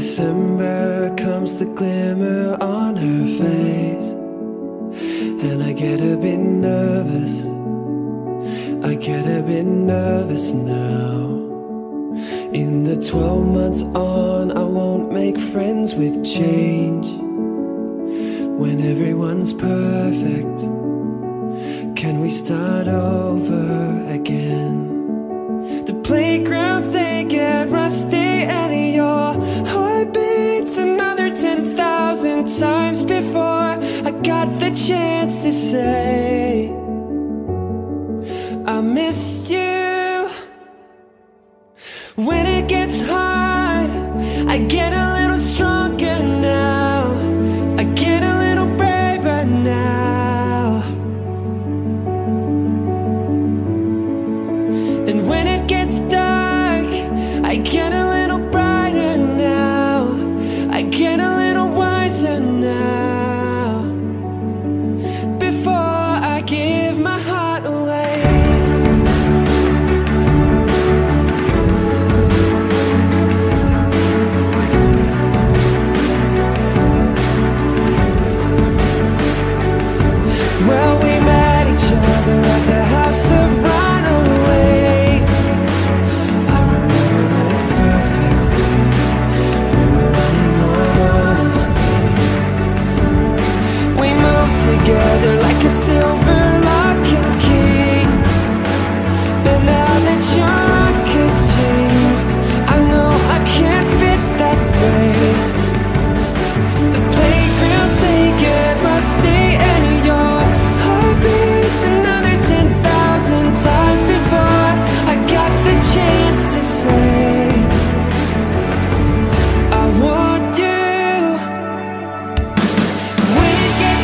December comes the glimmer on her face, and I get a bit nervous. I get a bit nervous now. In the 12 months on, I won't make friends with change. When everyone's perfect, can we start over again? The playgrounds, they get rusty, and your heart beats another 10,000 times before I got the chance to say I miss you. When it gets hard, I get a little stronger now. I get a little braver now. And when it gets dark, I get a little brighter now. I get a little wiser now. Before I give my heart away, together like a silver lock and key. But now that your luck has changed, I know I can't fit that way. The playgrounds, they get rusty, and your heart beats another 10,000 times before I got the chance to say I want you. When it gets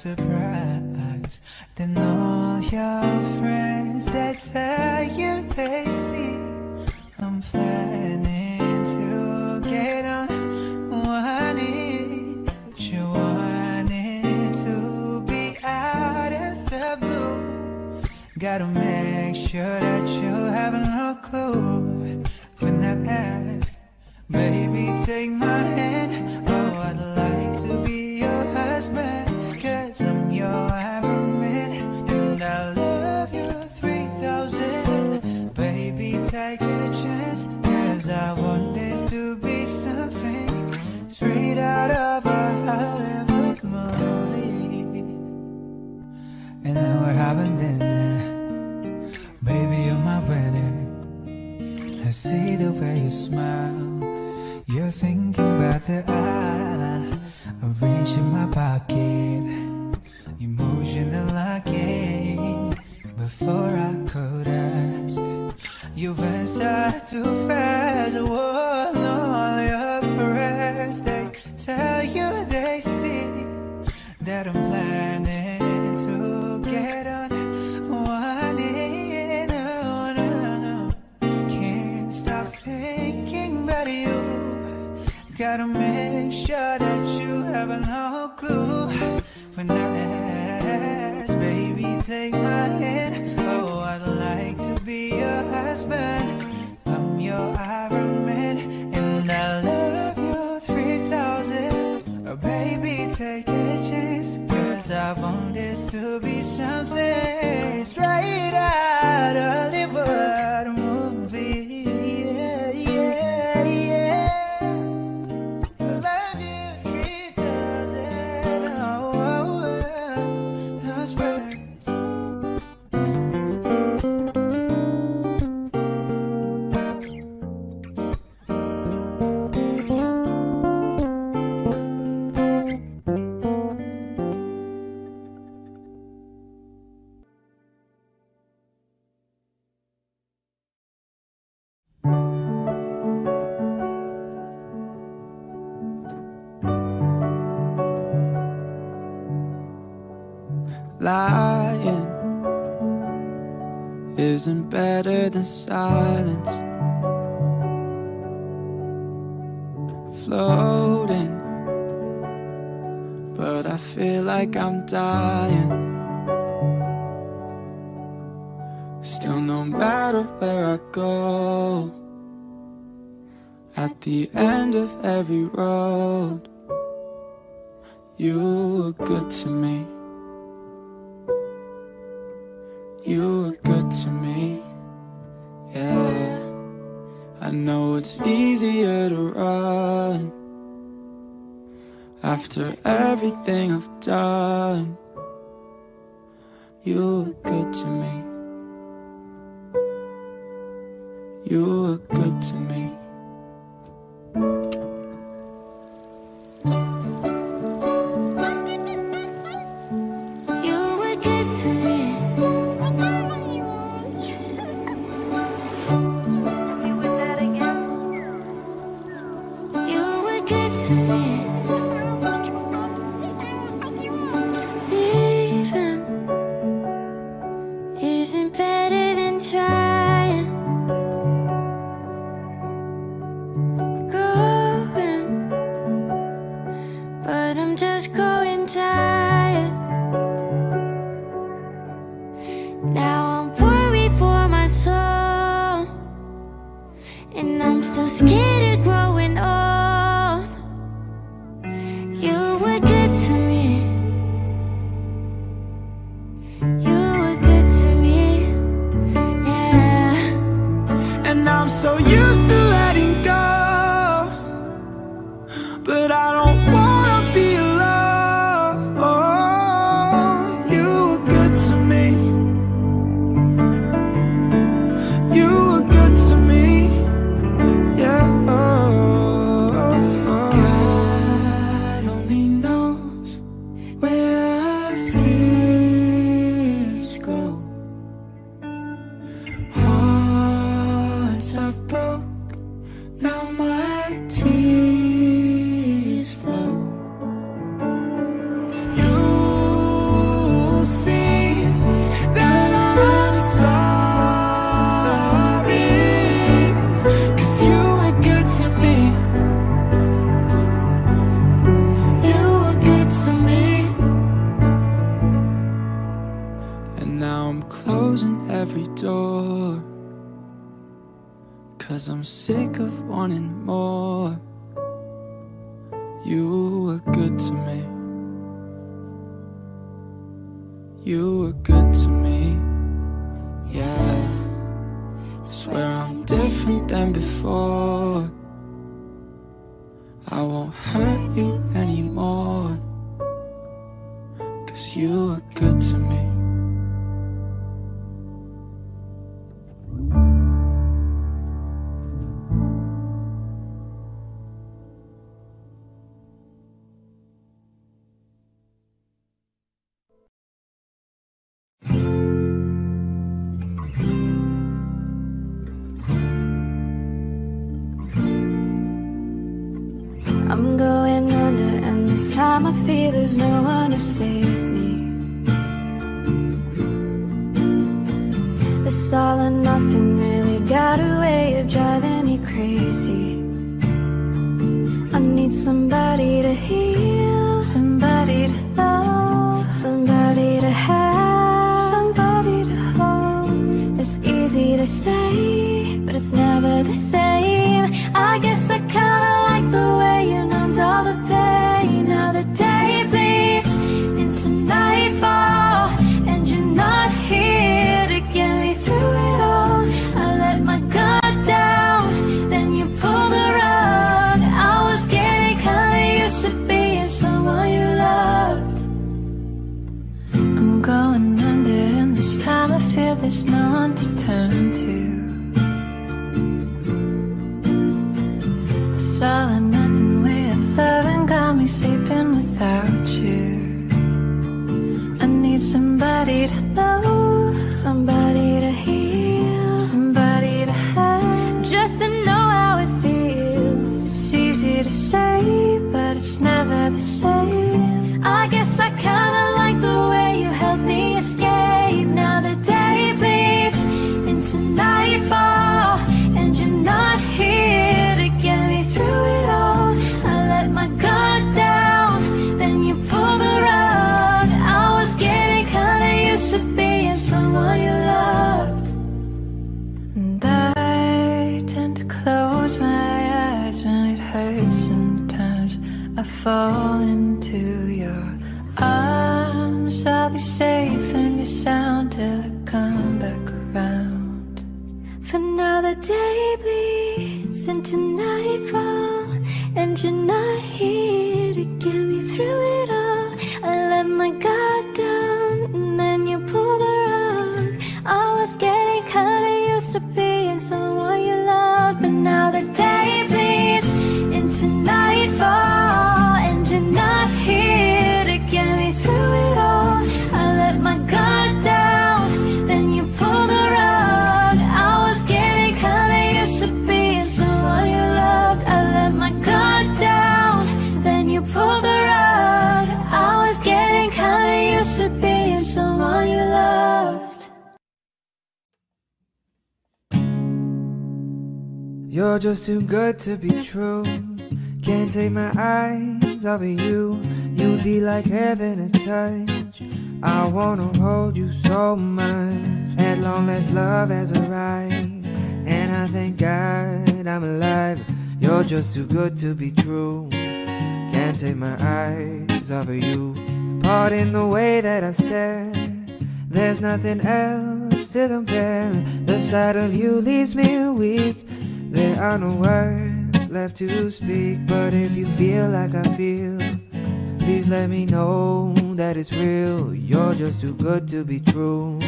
surprise. Then all your friends, they tell you they see I'm planning to get on one knee, but you wanted to be out of the blue. Gotta make sure that you have no clue when I ask, baby, take my hand. Oh, I'd like to be your husband. Take a chance, cause I want this to be something straight out of a Hollywood movie. And now we're having dinner, baby, you're my winner. I see the way you smile, you're thinking about the aisle. I reach in my pocket, emotional locking, before I could ask got too fast. One all your friends, they tell you they see that I'm planning to get on one in. Oh, no, no, can't stop thinking about you. Gotta make sure that you have no clue when I ask, baby, take my hand. Oh, I'd like to be your husband. I'm your Iron Man, and I love you 3,000. Oh, baby, take a chance, 'cause I want this to be something straight out of Hollywood movie. Yeah, yeah, yeah. Lying isn't better than silence. Floating, but I feel like I'm dying. Still, no matter where I go, at the end of every road, you were good to me. You were good to me, yeah. I know it's easier to run after everything I've done. You were good to me. You were good to me. I'm sick of wanting more. You were good to me. You were good to me, yeah. Swear I'm different than before. I won't hurt you anymore, 'cause you were good to me. I'm going under, and this time I feel there's no one to save me. This all or nothing really got a way of driving me crazy. I need somebody to heal, somebody to know, somebody to have, somebody to hold. It's easy to say, but it's never the same. I guess I kinda like the way you numbed all the pain. Now the day bleeds into nightfall, and you're not here to get me through it all. I let my guard down, then you pulled the rug. I was getting kinda used to being someone you loved. I'm going under, and this time I feel there's no one to turn to. All or nothing way of loving got me sleeping without you. I need somebody to know, somebody to heal, somebody to have, just to know how it feels. It's easy to say, but it's never the same. I guess I kinda like the way you helped me escape. Now the day bleeds into nightfall, and you're not here. Fall into your arms, I'll be safe and you're sound till I come back around. For now the day bleeds into nightfall, and you're not here to get me through it all. I let my guard down, and then you pulled the rug. I was getting kinda used to being someone you loved, but now the day bleeds into nightfall. Here to get me through it all, I let my guard down, then you pulled the rug. I was getting kinda used to being someone you loved. I let my guard down, then you pulled the rug. I was getting kinda used to being someone you loved. You're just too good to be true. Can't take my eyes off of you. You'd be like heaven to touch. I wanna hold you so much. At long last, love has arrived, and I thank God I'm alive. You're just too good to be true. Can't take my eyes off of you. Pardon the way that I stare. There's nothing else to compare. The sight of you leaves me weak. There are no words left to speak, but if you feel like I feel, please let me know that it's real. You're just too good to be true.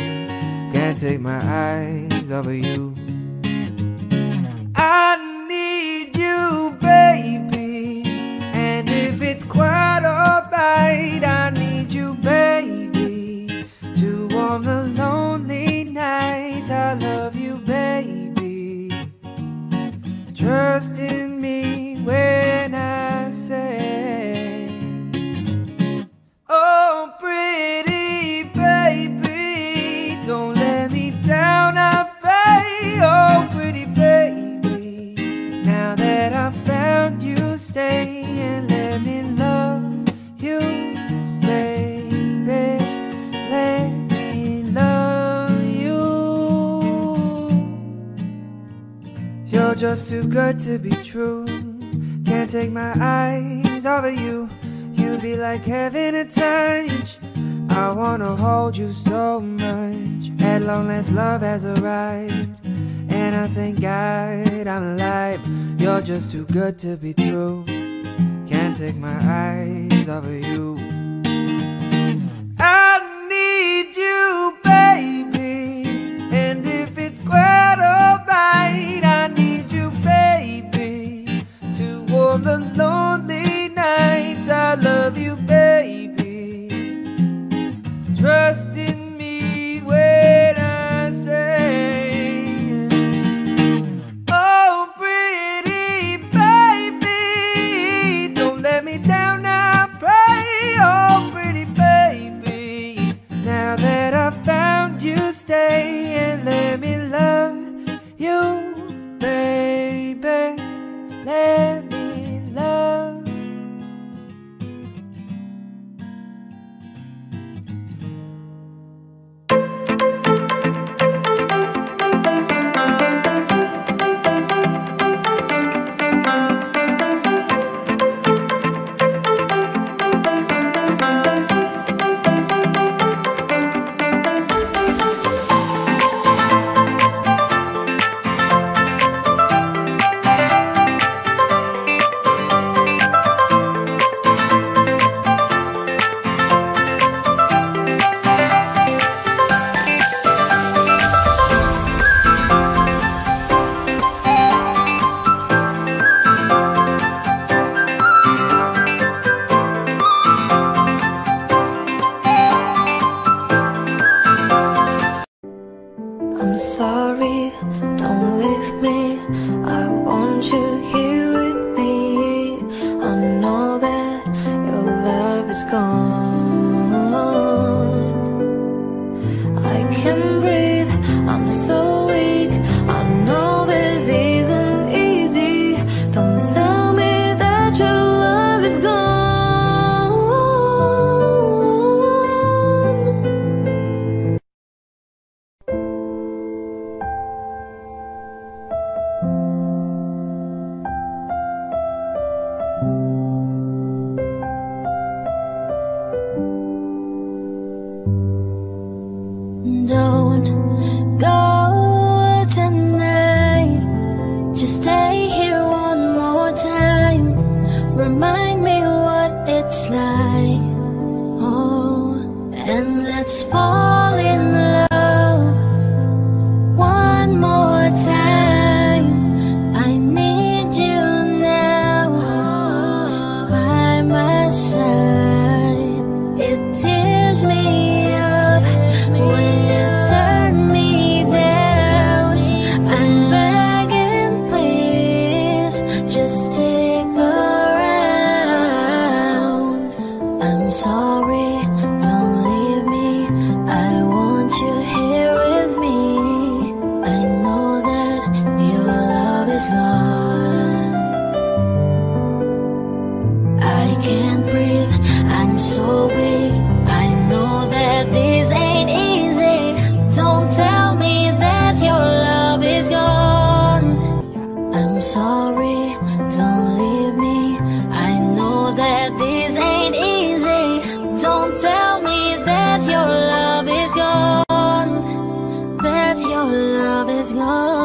Can't take my eyes off of you. I need you, baby, and if it's quite alright, I need you, baby, to warm the lonely nights. I love you, baby. Trust in me when I say, oh pretty baby, don't let me down, I pray. Oh pretty baby, now that I've found you, stay and let me love you, baby. Let me love you. You're just too good to be true. Can't take my eyes off of you. You'd be like heaven to touch. I wanna hold you so much. At long last, love has arrived, and I thank God I'm alive. You're just too good to be true. Can't take my eyes off of you. I need you, baby, and if it's quite alright, I need you, baby, to warm the lonely nights. I love you, baby. Trust in me when I say, oh pretty baby, don't let me love. Sorry, don't leave me. I want you here with me. I know that your love is gone. I can't breathe, I'm so weak. I know this isn't easy. Don't tell me that your love is gone. Don't go tonight, just stay here one more time. Remind me what it's like. Oh, and let's fall in love one more time. I need you now by my side. It tears me up when you turn me down. I'm begging, please, just stick around. I'm sorry, don't leave me. I want you here with me. I know that your love is gone. I can't breathe, I'm so weak. I know that this ain't easy. Don't tell me that your love is gone. I'm sorry, don't leave me. I know that this ain't easy. Don't tell me that your love is gone. That your love is gone.